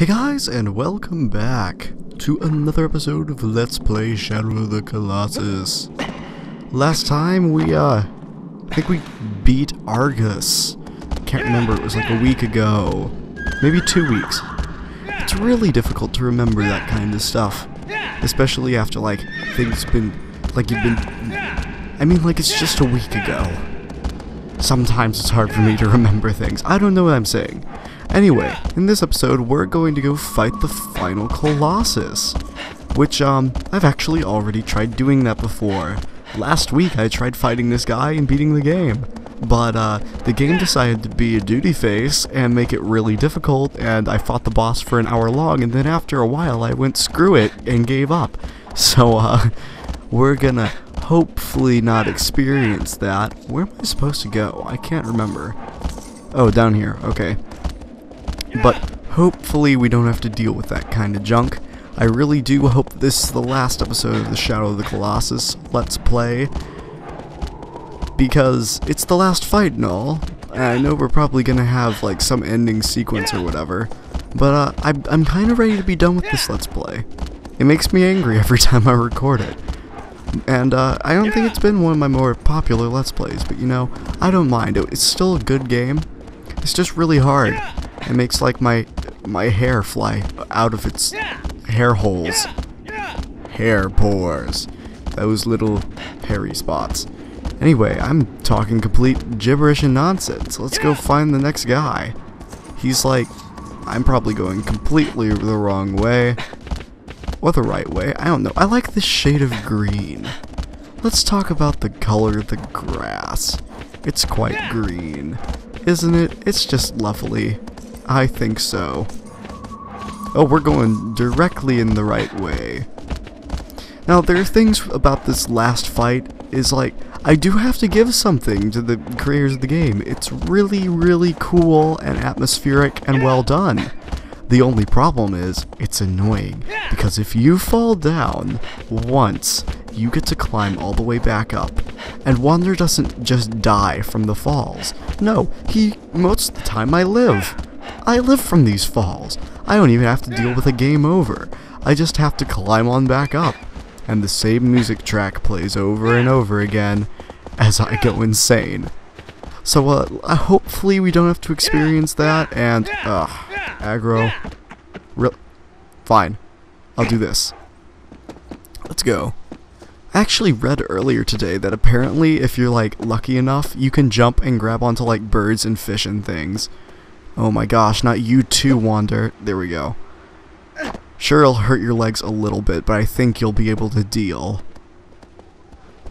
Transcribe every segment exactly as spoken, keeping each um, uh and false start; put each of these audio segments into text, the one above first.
Hey guys, and welcome back to another episode of Let's Play Shadow of the Colossus. Last time we, uh, I think we beat Argus. Can't remember, it was like a week ago. Maybe two weeks. It's really difficult to remember that kind of stuff. Especially after, like, things been, like you've been, I mean, like, it's just a week ago. Sometimes it's hard for me to remember things. I don't know what I'm saying. Anyway, in this episode, we're going to go fight the final Colossus, which, um, I've actually already tried doing that before. Last week, I tried fighting this guy and beating the game, but, uh, the game decided to be a duty face and make it really difficult, and I fought the boss for an hour long, and then after a while, I went, screw it, and gave up. So, uh, we're gonna hopefully not experience that. Where am I supposed to go? I can't remember. Oh, down here. Okay. But hopefully we don't have to deal with that kind of junk. I really do hope this is the last episode of the Shadow of the Colossus Let's Play, because it's the last fight and all. And I know we're probably going to have like some ending sequence or whatever, but uh, I, I'm kind of ready to be done with this Let's Play. It makes me angry every time I record it. And uh, I don't think it's been one of my more popular Let's Plays, but you know, I don't mind. It's still a good game. It's just really hard. It makes like my my hair fly out of its hair holes, hair pores, those little hairy spots. Anyway, I'm talking complete gibberish and nonsense. Let's go find the next guy. He's like, I'm probably going completely the wrong way, or the right way. I don't know. I like the shade of green. Let's talk about the color of the grass. It's quite green, isn't it? It's just lovely. I think so. Oh, we're going directly in the right way. Now, there are things about this last fight is like, I do have to give something to the creators of the game. It's really, really cool and atmospheric and well done. The only problem is, it's annoying. Because if you fall down once, you get to climb all the way back up. And Wander doesn't just die from the falls. No, he, most of the time I live. I live from these falls. I don't even have to deal with a game over. I just have to climb on back up. And the same music track plays over and over again as I go insane. So uh, hopefully we don't have to experience that, and uh, Agro. Real fine. I'll do this. Let's go. I actually read earlier today that apparently if you're like lucky enough, you can jump and grab onto like birds and fish and things. Oh my gosh, not you too, Wander. There we go. Sure, it'll hurt your legs a little bit, but I think you'll be able to deal.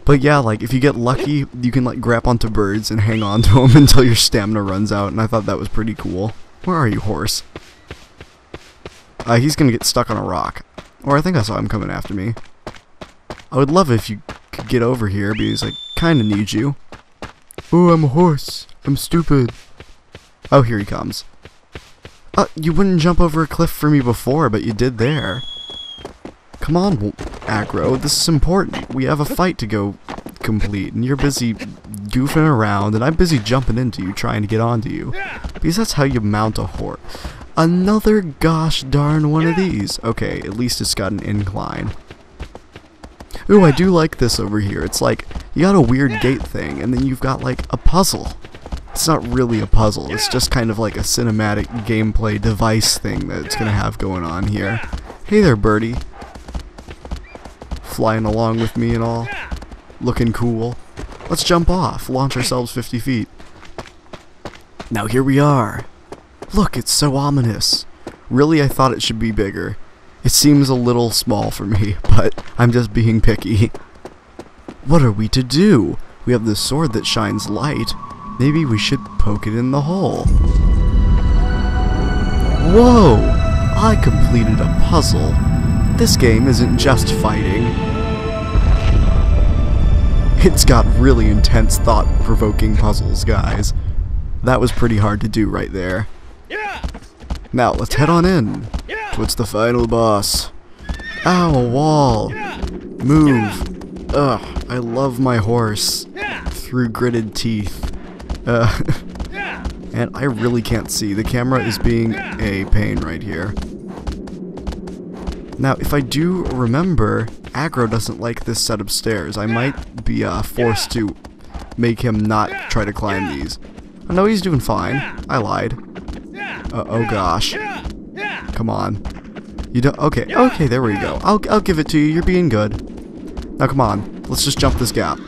But yeah, like, if you get lucky, you can, like, grab onto birds and hang on to them until your stamina runs out, and I thought that was pretty cool. Where are you, horse? Uh, he's gonna get stuck on a rock. Or I think I saw him coming after me. I would love if you could get over here, because I kinda need you. Ooh, I'm a horse. I'm stupid. Oh, here he comes. Uh, you wouldn't jump over a cliff for me before, but you did there. Come on, Agro, this is important. We have a fight to go complete, and you're busy goofing around, and I'm busy jumping into you, trying to get onto you. Because that's how you mount a horse. Another gosh darn one of these. Okay, at least it's got an incline. Ooh, I do like this over here. It's like, you got a weird gate thing, and then you've got, like, a puzzle. It's not really a puzzle, it's just kind of like a cinematic gameplay device thing that it's gonna have going on here. Hey there, birdie. Flying along with me and all. Looking cool. Let's jump off, launch ourselves fifty feet. Now here we are. Look, it's so ominous. Really, I thought it should be bigger. It seems a little small for me, but I'm just being picky. What are we to do? We have this sword that shines light. Maybe we should poke it in the hole. Whoa! I completed a puzzle. This game isn't just fighting. It's got really intense, thought-provoking puzzles, guys. That was pretty hard to do right there. Now, let's head on in towards the final boss. Ow, wall! Move! Ugh, I love my horse. Through gritted teeth. Uh, and I really can't see. The camera is being a pain right here. Now, if I do remember, Agro doesn't like this set of stairs. I might be uh, forced to make him not try to climb these. Oh, no, he's doing fine. I lied. Uh, oh gosh. Come on. You don't. Okay. Okay. There we go. I'll I'll give it to you. You're being good. Now come on. Let's just jump this gap.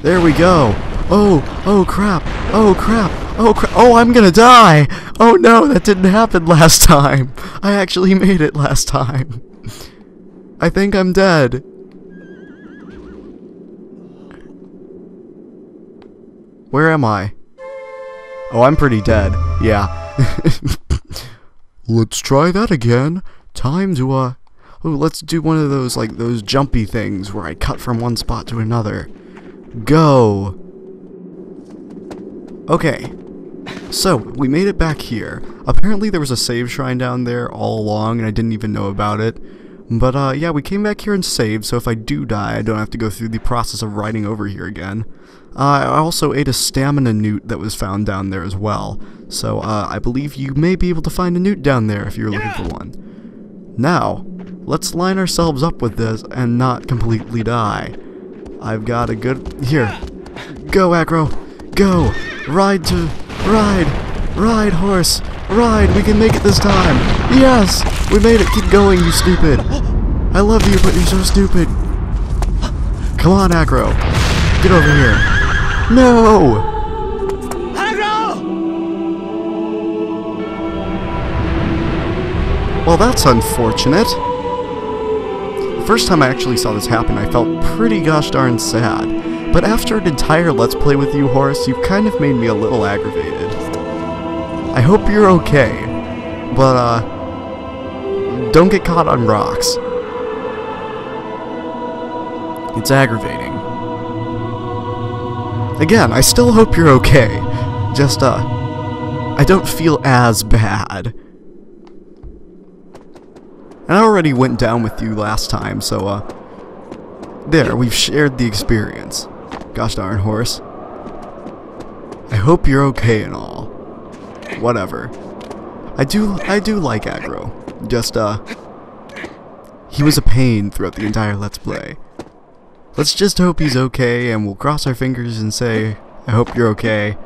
There we go. Oh. Oh crap. Oh crap. Oh crap. Oh, I'm gonna die. Oh no, that didn't happen last time. I actually made it last time. I think I'm dead. Where am I? Oh, I'm pretty dead. Yeah. Let's try that again. Time to, uh... oh, let's do one of those, like, those jumpy things where I cut from one spot to another. Go! Okay. So, we made it back here. Apparently there was a save shrine down there all along, and I didn't even know about it. But, uh, yeah, we came back here and saved, so if I do die, I don't have to go through the process of riding over here again. Uh, I also ate a stamina newt that was found down there as well. So, uh, I believe you may be able to find a newt down there if you're looking for one. Now, let's line ourselves up with this and not completely die. I've got a good... Here. Go, Agro. Go. Ride to... Ride. Ride, horse. Ride. We can make it this time. Yes! We made it. Keep going, you stupid. I love you, but you're so stupid. Come on, Agro. Get over here. No! Well, that's unfortunate. The first time I actually saw this happen, I felt pretty gosh darn sad. But after an entire Let's Play with you, Horace, you've kind of made me a little aggravated. I hope you're okay, but, uh, don't get caught on rocks. It's aggravating. Again, I still hope you're okay. Just, uh, I don't feel as bad. And I already went down with you last time, so, uh... there, we've shared the experience. Gosh darn, horse. I hope you're okay and all. Whatever. I do, I do like Agro. Just, uh... he was a pain throughout the entire Let's Play. Let's just hope he's okay, and we'll cross our fingers and say, I hope you're okay.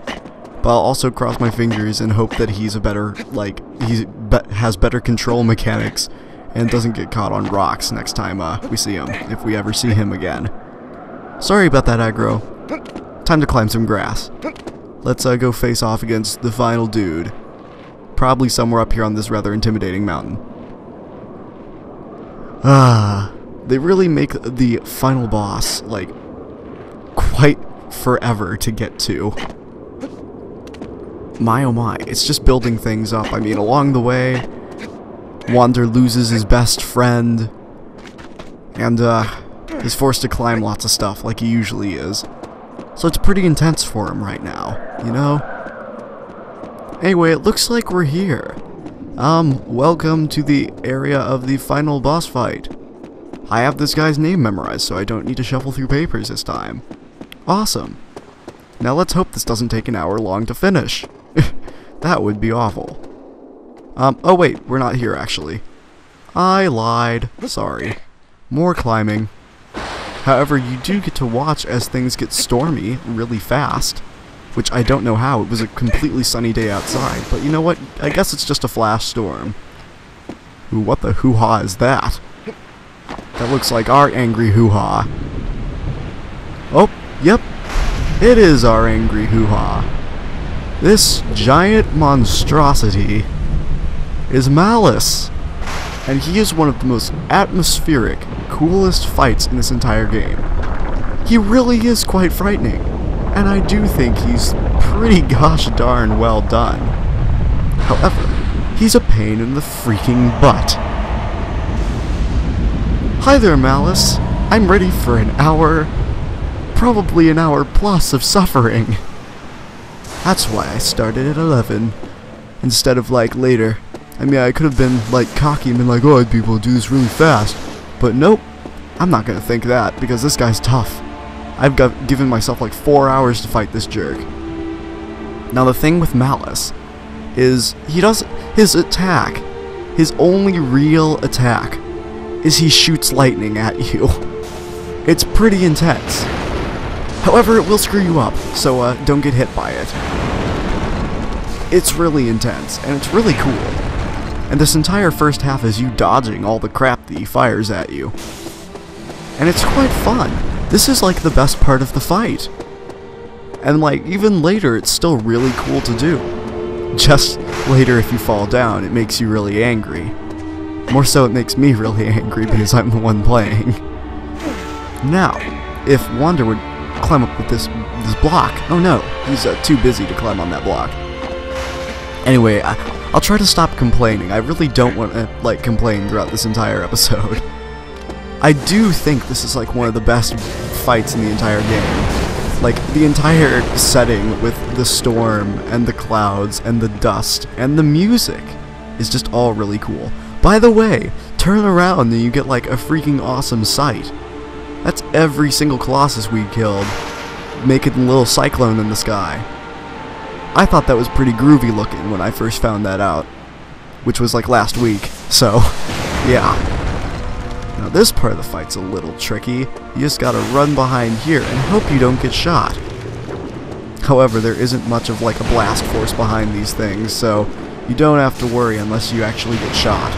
But I'll also cross my fingers and hope that he's a better, like, he has better control mechanics. And doesn't get caught on rocks next time uh, we see him, if we ever see him again. Sorry about that, Agro. Time to climb some grass. Let's uh, go face off against the final dude. Probably somewhere up here on this rather intimidating mountain. Ah, they really make the final boss, like, quite forever to get to. My oh my, it's just building things up. I mean, along the way... Wander loses his best friend, and uh, is forced to climb lots of stuff like he usually is. So it's pretty intense for him right now, you know? Anyway, it looks like we're here. Um, welcome to the area of the final boss fight. I have this guy's name memorized, so I don't need to shuffle through papers this time. Awesome. Now let's hope this doesn't take an hour long to finish. That would be awful. Um, oh wait, we're not here actually. I lied. Sorry. More climbing. However, you do get to watch as things get stormy really fast, which I don't know how. It was a completely sunny day outside, but you know what? I guess it's just a flash storm. Ooh, what the hoo-ha is that? That looks like our angry hoo-ha. Oh, yep. It is our angry hoo-ha. This giant monstrosity is Malus, and he is one of the most atmospheric, coolest fights in this entire game. He really is quite frightening, and I do think he's pretty gosh darn well done. However, he's a pain in the freaking butt. Hi there, Malus. I'm ready for an hour, probably an hour plus of suffering. That's why I started at eleven, instead of like later. I mean, I could have been, like, cocky and been like, oh, I'd be able to do this really fast. But nope, I'm not going to think that, because this guy's tough. I've got, given myself, like, four hours to fight this jerk. Now, the thing with Malus is he does his attack, his only real attack, is he shoots lightning at you. It's pretty intense. However, it will screw you up, so uh, don't get hit by it. It's really intense, and it's really cool. And this entire first half is you dodging all the crap that he fires at you. And it's quite fun. This is like the best part of the fight. And like, even later, it's still really cool to do. Just later if you fall down, it makes you really angry. More so, it makes me really angry because I'm the one playing. Now, if Wander would climb up with this, this block... Oh no, he's uh, too busy to climb on that block. Anyway, I, I'll try to stop complaining. I really don't want to, like, complain throughout this entire episode. I do think this is, like, one of the best fights in the entire game. Like, the entire setting with the storm, and the clouds, and the dust, and the music is just all really cool. By the way, turn around and you get, like, a freaking awesome sight. That's every single Colossus we killed, making a little cyclone in the sky. I thought that was pretty groovy looking when I first found that out, which was like last week, so yeah. Now this part of the fight's a little tricky. You just gotta run behind here and hope you don't get shot. However, there isn't much of like a blast force behind these things, so you don't have to worry unless you actually get shot.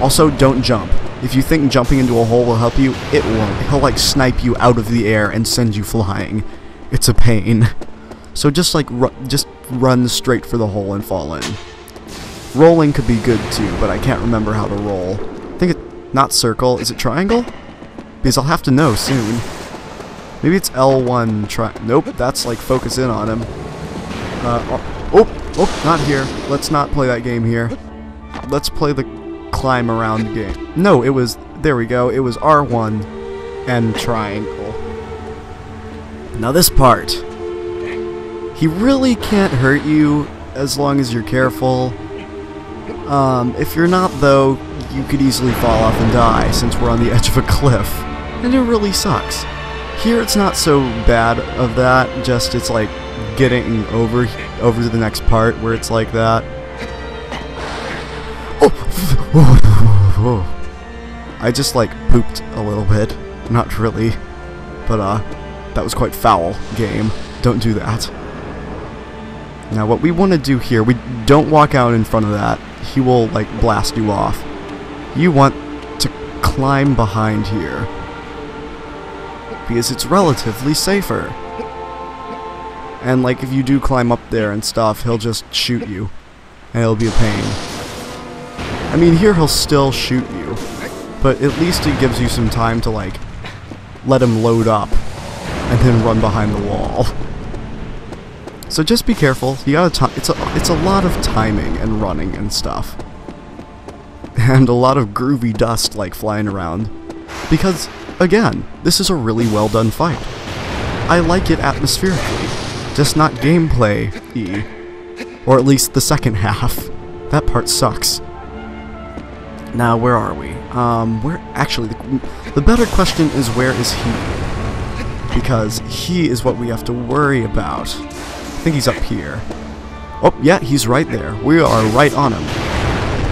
Also, don't jump. If you think jumping into a hole will help you, it won't. He'll like snipe you out of the air and send you flying. It's a pain. So just like, ru just run straight for the hole and fall in. Rolling could be good too, but I can't remember how to roll. I think it's not circle, is it triangle? Because I'll have to know soon. Maybe it's L one tri- nope, that's like focus in on him. Uh, oh, oh, not here. Let's not play that game here. Let's play the climb around game. No, it was, there we go, it was R one and triangle. Now this part. He really can't hurt you as long as you're careful. Um, if you're not, though, you could easily fall off and die since we're on the edge of a cliff. And it really sucks. Here it's not so bad of that, just it's like getting over, over to the next part where it's like that. Oh! I just like pooped a little bit. Not really. But uh, that was quite foul, game. Don't do that. Now what we want to do here, we don't walk out in front of that. He will like blast you off. You want to climb behind here because it's relatively safer. And like if you do climb up there and stuff, he'll just shoot you and it'll be a pain. I mean here he'll still shoot you, but at least it gives you some time to like let him load up and then run behind the wall. So just be careful. You gotta. It's a. It's a lot of timing and running and stuff, and a lot of groovy dust like flying around. Because again, this is a really well done fight. I like it atmospherically, just not gameplay-y, or at least the second half. That part sucks. Now where are we? Um, where actually the, the better question is where is he? Because he is what we have to worry about. I think he's up here. Oh, yeah, he's right there. We are right on him.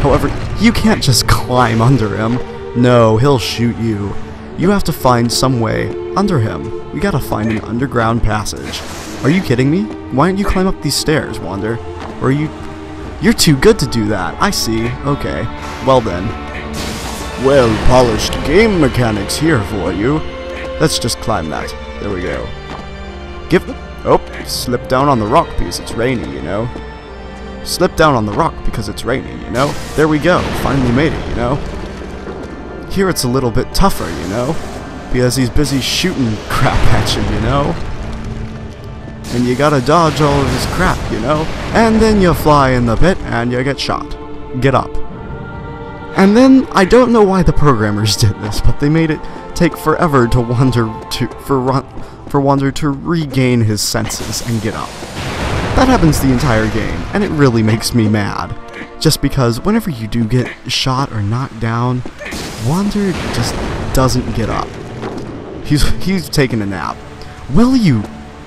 However, you can't just climb under him. No, he'll shoot you. You have to find some way under him. We gotta find an underground passage. Are you kidding me? Why don't you climb up these stairs, Wander? Or are you... You're too good to do that. I see. Okay. Well then. Well polished game mechanics here for you. Let's just climb that. There we go. Give... Oh, slip down on the rock because it's rainy, you know. Slip down on the rock because it's rainy, you know. There we go, finally made it, you know. Here it's a little bit tougher, you know, because he's busy shooting crap at you, you know. And you gotta dodge all of his crap, you know. And then you fly in the pit and you get shot. Get up. And then, I don't know why the programmers did this, but they made it take forever to wander to... for run... for Wander to regain his senses and get up. That happens the entire game, and it really makes me mad. Just because whenever you do get shot or knocked down, Wander just doesn't get up. He's, he's taking a nap. Will you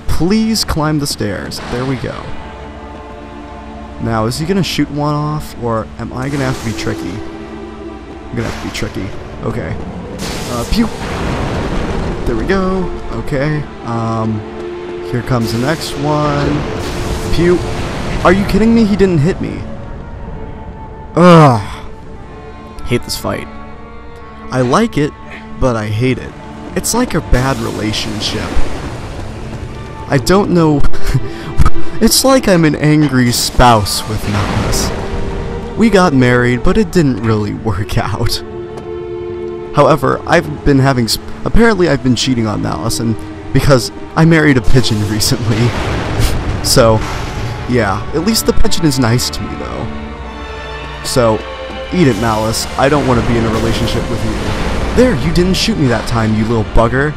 please climb the stairs? There we go. Now, is he gonna shoot one off, or am I gonna have to be tricky? I'm gonna have to be tricky. Okay. Uh, pew! There we go. Okay. Um, here comes the next one. Pew! Are you kidding me? He didn't hit me. Ugh. Hate this fight. I like it, but I hate it. It's like a bad relationship. I don't know... It's like I'm an angry spouse with Malus. We got married, but it didn't really work out. However, I've been having... Sp apparently I've been cheating on Malus, and because I married a pigeon recently. So, yeah. At least the pigeon is nice to me, though. So, eat it, Malus. I don't want to be in a relationship with you. There, you didn't shoot me that time, you little bugger.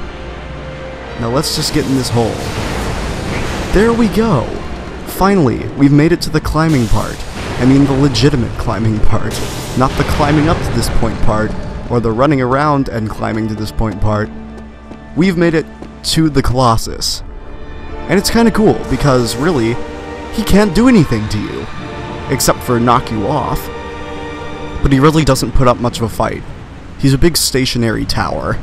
Now let's just get in this hole. There we go. Finally, we've made it to the climbing part. I mean the legitimate climbing part. Not the climbing up to this point part, or the running around and climbing to this point part. We've made it to the Colossus. And it's kinda cool, because really, he can't do anything to you. Except for knock you off. But he really doesn't put up much of a fight. He's a big stationary tower.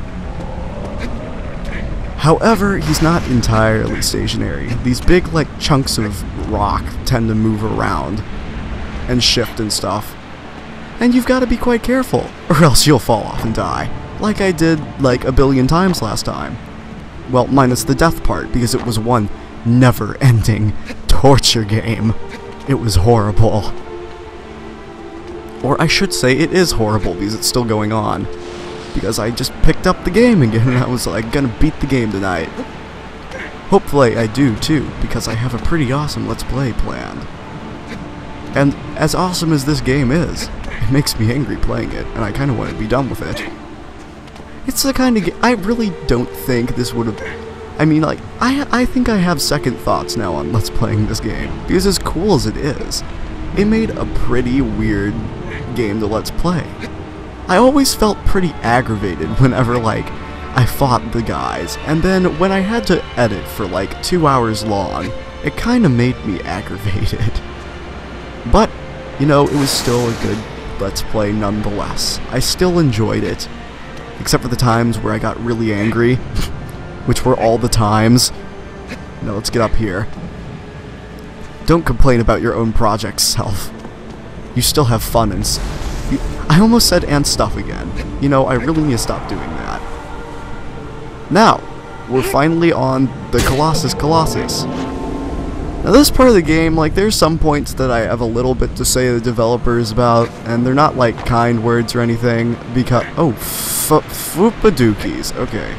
However, he's not entirely stationary. These big, like, chunks of rock tend to move around and shift and stuff. And you've got to be quite careful, or else you'll fall off and die. Like I did, like, a billion times last time. Well, minus the death part, because it was one never-ending torture game. It was horrible. Or I should say it is horrible, because it's still going on. Because I just picked up the game again and I was like, gonna beat the game tonight. Hopefully I do too, because I have a pretty awesome Let's Play planned. And as awesome as this game is, it makes me angry playing it, and I kinda want to be done with it. It's the kind of game, I really don't think this would've... I mean, like, I, I think I have second thoughts now on Let's Playing this game, because as cool as it is, it made a pretty weird game to Let's Play. I always felt pretty aggravated whenever, like, I fought the guys, and then when I had to edit for, like, two hours long, it kinda made me aggravated. But, you know, it was still a good Let's Play nonetheless. I still enjoyed it, except for the times where I got really angry, which were all the times. Now let's get up here. Don't complain about your own project, self. You still have fun and s I almost said and stuff again. You know, I really need to stop doing that. Now, we're finally on the Colossus Colossus. Now this part of the game, like, there's some points that I have a little bit to say to the developers about, and they're not, like, kind words or anything, because- oh, f-foopadookies, okay.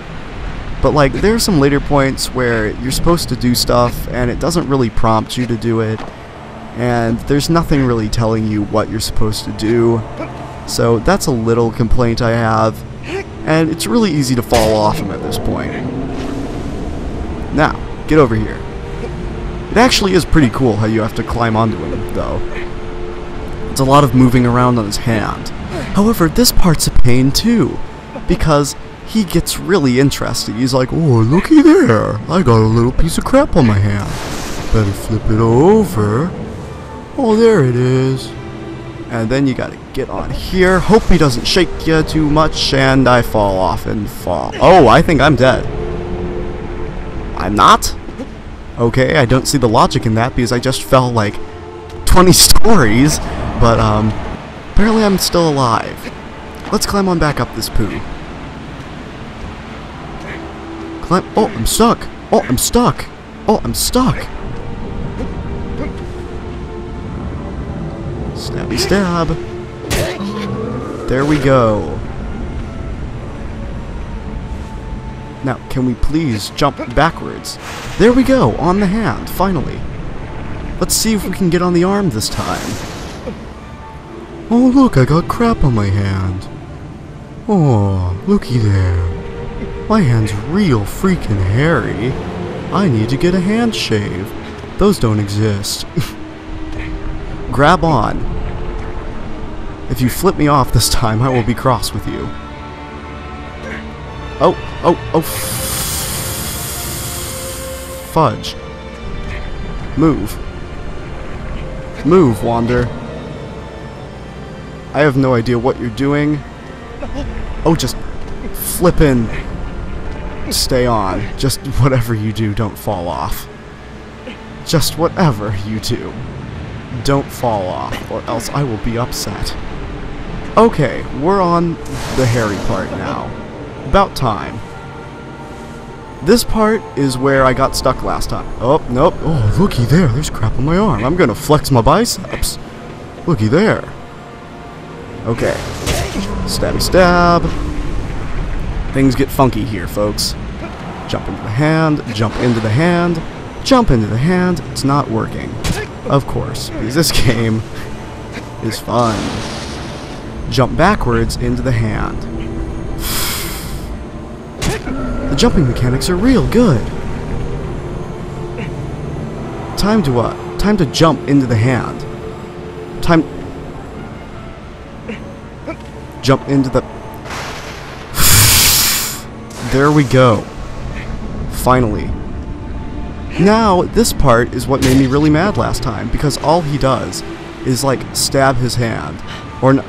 But, like, there are some later points where you're supposed to do stuff, and it doesn't really prompt you to do it, and there's nothing really telling you what you're supposed to do. So that's a little complaint I have, and it's really easy to fall off him at this point. Now, get over here. It actually is pretty cool how you have to climb onto him, though. It's a lot of moving around on his hand. However, this part's a pain too, because he gets really interested. He's like, oh, looky there, I got a little piece of crap on my hand. Better flip it over. Oh, there it is. And then you gotta get on here. Hope he doesn't shake you too much, and I fall off and fall. Oh, I think I'm dead. I'm not? Okay, I don't see the logic in that, because I just fell like twenty stories, but um, apparently I'm still alive. Let's climb on back up this poo. Climb. Oh, I'm stuck. Oh, I'm stuck. Oh, I'm stuck. Stabby stab. There we go. Now, can we please jump backwards? There we go, on the hand, finally. Let's see if we can get on the arm this time. Oh, look, I got crap on my hand. Oh, looky there. My hand's real freaking hairy. I need to get a hand shave. Those don't exist. Grab on. If you flip me off this time, I will be cross with you. Oh, oh, oh. Fudge. Move. Move, Wander. I have no idea what you're doing. Oh, just flippin' stay on. Just whatever you do, don't fall off. Just whatever you do, don't fall off, or else I will be upset. Okay, we're on the hairy part now. About time. This part is where I got stuck last time. Oh, nope. Oh, looky there. There's crap on my arm. I'm gonna flex my biceps. Looky there. Okay. Stabby stab. Things get funky here, folks. Jump into the hand. Jump into the hand. Jump into the hand. It's not working. Of course, because this game is fun. Jump backwards into the hand. The jumping mechanics are real good. Time to what? Uh, time to jump into the hand. Time... Jump into the... There we go. Finally. Now, this part is what made me really mad last time, because all he does is, like, stab his hand. Or n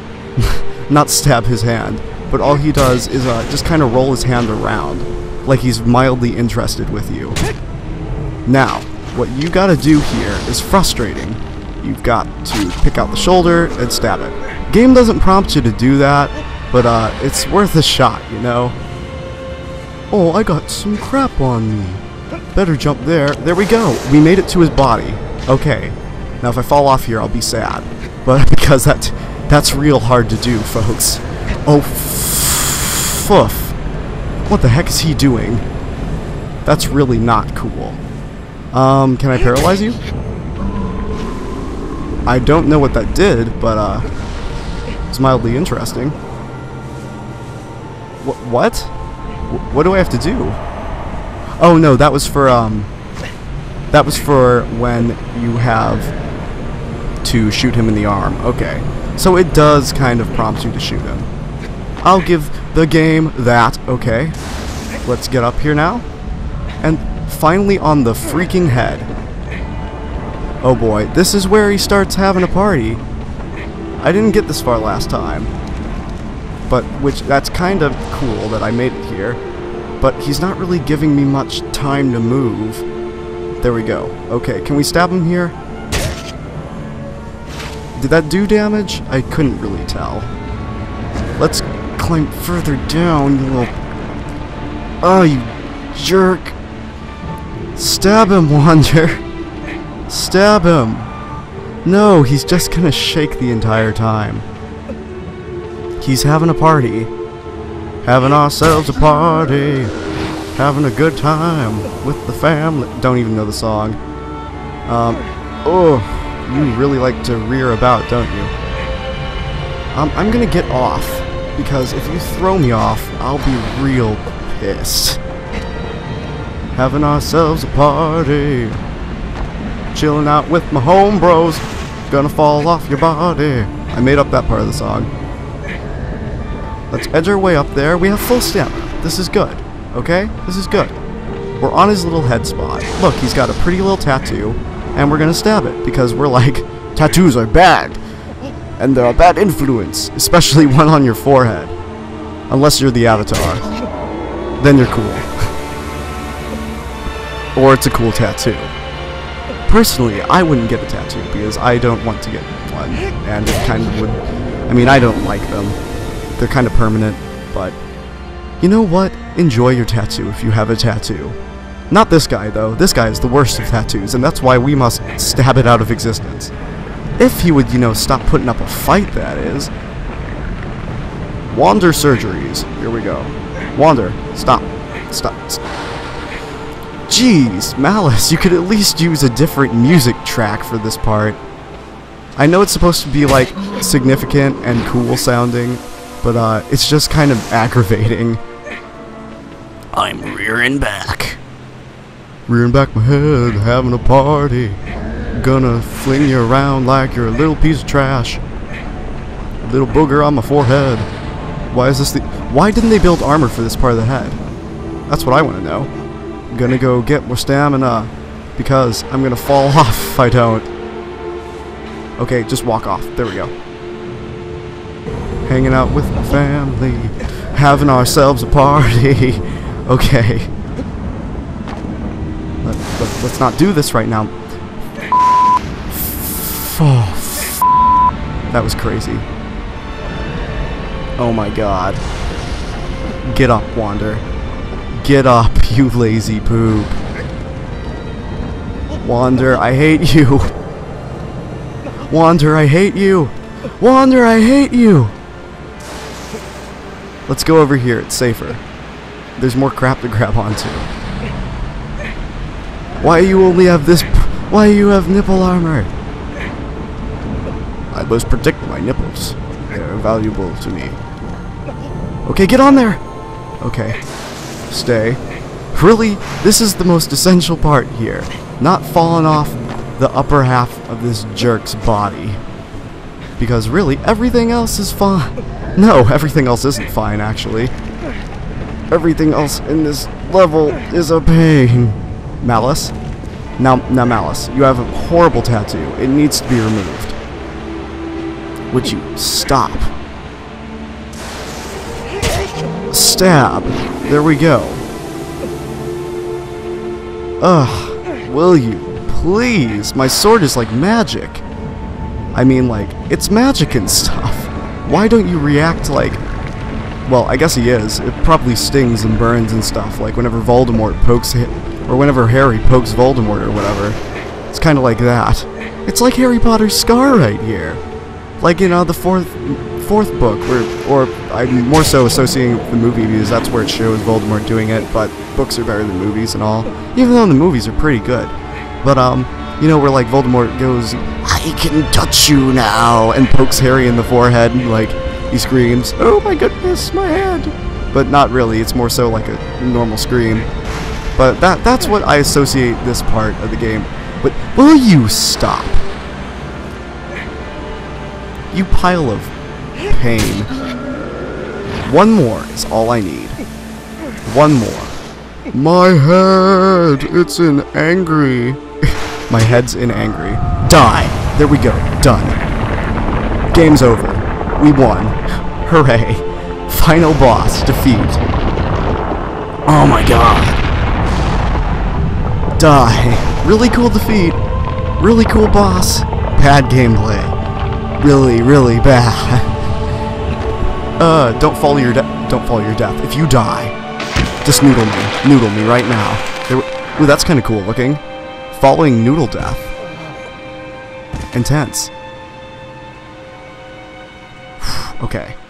not stab his hand, but all he does is uh, just kind of roll his hand around. Like he's mildly interested with you. Now, what you gotta do here is frustrating. You've got to pick out the shoulder and stab it. Game doesn't prompt you to do that, but uh, it's worth a shot, you know? Oh, I got some crap on me. Better jump there. There we go. We made it to his body. Okay. Now if I fall off here, I'll be sad. But because that that's real hard to do, folks. Oh, foof. What the heck is he doing? That's really not cool. Um, can I paralyze you? I don't know what that did, but, uh, it's mildly interesting. Wh what? Wh what do I have to do? Oh, no, that was for, um, that was for when you have to shoot him in the arm. Okay. So it does kind of prompt you to shoot him. I'll give the game that. Okay. Let's get up here now. And finally on the freaking head. Oh boy, this is where he starts having a party. I didn't get this far last time. But, which, that's kind of cool that I made it here. But he's not really giving me much time to move. There we go. Okay, can we stab him here? Did that do damage? I couldn't really tell. Let's... climb further down, you little... Oh, you jerk! Stab him, Wander! Stab him! No, he's just gonna shake the entire time. He's having a party. Having ourselves a party. Having a good time with the family. Don't even know the song. Um, oh, you really like to rear about, don't you? Um, I'm gonna get off. Because if you throw me off, I'll be real pissed. Having ourselves a party. Chilling out with my home bros. Gonna fall off your body. I made up that part of the song. Let's edge our way up there. We have full stamina. This is good. Okay? This is good. We're on his little head spot. Look, he's got a pretty little tattoo. And we're gonna stab it. Because we're like, tattoos are bad. And they're a bad influence, especially one on your forehead. Unless you're the Avatar. Then you're cool. Or it's a cool tattoo. Personally, I wouldn't get a tattoo because I don't want to get one. And it kind of would... I mean, I don't like them. They're kind of permanent, but... You know what? Enjoy your tattoo if you have a tattoo. Not this guy, though. This guy is the worst of tattoos, and that's why we must stab it out of existence. If he would, you know, stop putting up a fight, that is. Wander surgeries. Here we go. Wander, stop. Stop. Stop. Jeez, Malus, you could at least use a different music track for this part. I know it's supposed to be, like, significant and cool sounding, but, uh, it's just kind of aggravating. I'm rearing back. Rearing back my head, having a party. Gonna fling you around like you're a little piece of trash. A little booger on my forehead. Why is this the... Why didn't they build armor for this part of the head? That's what I want to know. I'm gonna go get more stamina. Because I'm gonna fall off if I don't. Okay, just walk off. There we go. hanging out with my family, having ourselves a party. Okay. Let, let, let's not do this right now. Oh, that was crazy. Oh my god. Get up, Wander. Get up, you lazy poop. Wander, I hate you. Wander, I hate you. Wander, I hate you. Let's go over here. It's safer. There's more crap to grab onto. Why you only have this? Why you have nipple armor? I must protect my nipples. They're valuable to me. Okay, get on there. Okay. Stay. Really, this is the most essential part here. Not falling off the upper half of this jerk's body. Because really, everything else is fine. No, everything else isn't fine, actually. Everything else in this level is a pain. Malus? Now, now Malus, you have a horrible tattoo. It needs to be removed. Would you stop? Stab. There we go. Ugh, will you please? My sword is like magic. I mean, like, it's magic and stuff. Why don't you react like... Well, I guess he is. It probably stings and burns and stuff, like whenever Voldemort pokes him, or whenever Harry pokes Voldemort or whatever. It's kind of like that. It's like Harry Potter's scar right here. Like, you know, the fourth... fourth book, where, or I'm more so associating with the movie because that's where it shows Voldemort doing it, but books are better than movies and all, even though the movies are pretty good. But, um, you know, where, like, Voldemort goes, I can touch you now, and pokes Harry in the forehead, and, like, he screams, oh my goodness, my head! But not really, it's more so like a normal scream. But that that's what I associate this part of the game. But will you stop? You pile of pain. One more is all I need. One more. My head! It's in angry. My head's in angry. Die! There we go. Done. Game's over. We won. Hooray. Final boss. Defeat. Oh my god. Die. Really cool defeat. Really cool boss. Bad gameplay. Really, really bad. Uh, don't follow your de- don't follow your death. If you die, just noodle me, noodle me right now. There Ooh, that's kind of cool looking. Following noodle death. Intense. Okay.